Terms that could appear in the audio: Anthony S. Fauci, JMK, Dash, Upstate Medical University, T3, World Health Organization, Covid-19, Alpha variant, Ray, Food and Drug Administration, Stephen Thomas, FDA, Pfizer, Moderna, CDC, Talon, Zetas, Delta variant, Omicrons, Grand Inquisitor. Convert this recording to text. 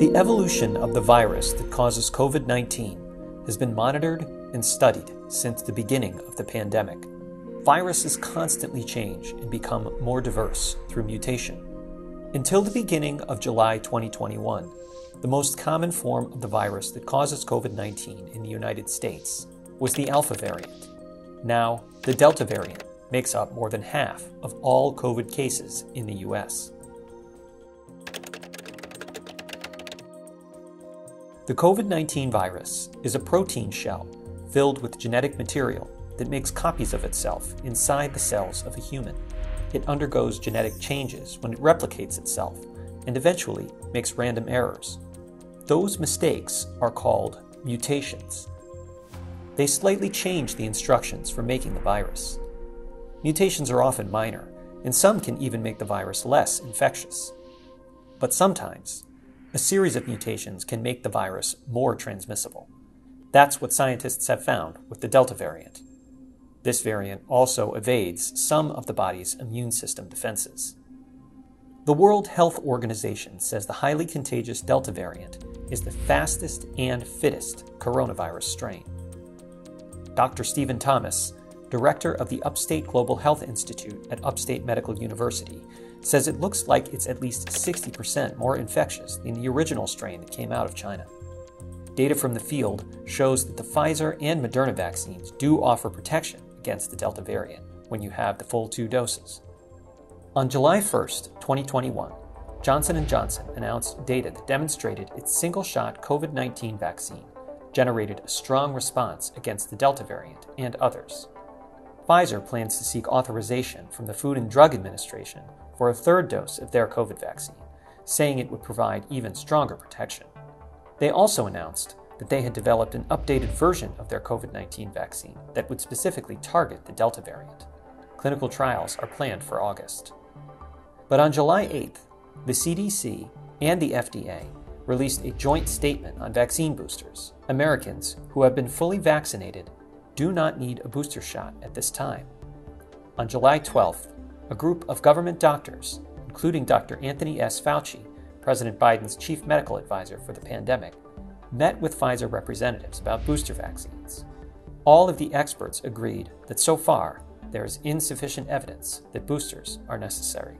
The evolution of the virus that causes COVID-19 has been monitored and studied since the beginning of the pandemic. Viruses constantly change and become more diverse through mutation. Until the beginning of July 2021, the most common form of the virus that causes COVID-19 in the United States was the Alpha variant. Now, the Delta variant makes up more than half of all COVID cases in the U.S. The COVID-19 virus is a protein shell filled with genetic material that makes copies of itself inside the cells of a human. It undergoes genetic changes when it replicates itself and eventually makes random errors. Those mistakes are called mutations. They slightly change the instructions for making the virus. Mutations are often minor, and some can even make the virus less infectious. But sometimes, a series of mutations can make the virus more transmissible. That's what scientists have found with the Delta variant. This variant also evades some of the body's immune system defenses. The World Health Organization says the highly contagious Delta variant is the fastest and fittest coronavirus strain. Dr. Stephen Thomas, director of the Upstate Global Health Institute at Upstate Medical University, says it looks like it's at least 60% more infectious than the original strain that came out of China. Data from the field shows that the Pfizer and Moderna vaccines do offer protection against the Delta variant when you have the full 2 doses. On July 1, 2021, Johnson & Johnson announced data that demonstrated its single-shot COVID-19 vaccine generated a strong response against the Delta variant and others. Pfizer plans to seek authorization from the Food and Drug Administration for a 3rd dose of their COVID vaccine, saying it would provide even stronger protection. They also announced that they had developed an updated version of their COVID-19 vaccine that would specifically target the Delta variant. Clinical trials are planned for August. But on July 8th, the CDC and the FDA released a joint statement on vaccine boosters. Americans who have been fully vaccinated do not need a booster shot at this time. On July 12th, a group of government doctors, including Dr. Anthony S. Fauci, President Biden's chief medical advisor for the pandemic, met with Pfizer representatives about booster vaccines. All of the experts agreed that so far, there is insufficient evidence that boosters are necessary.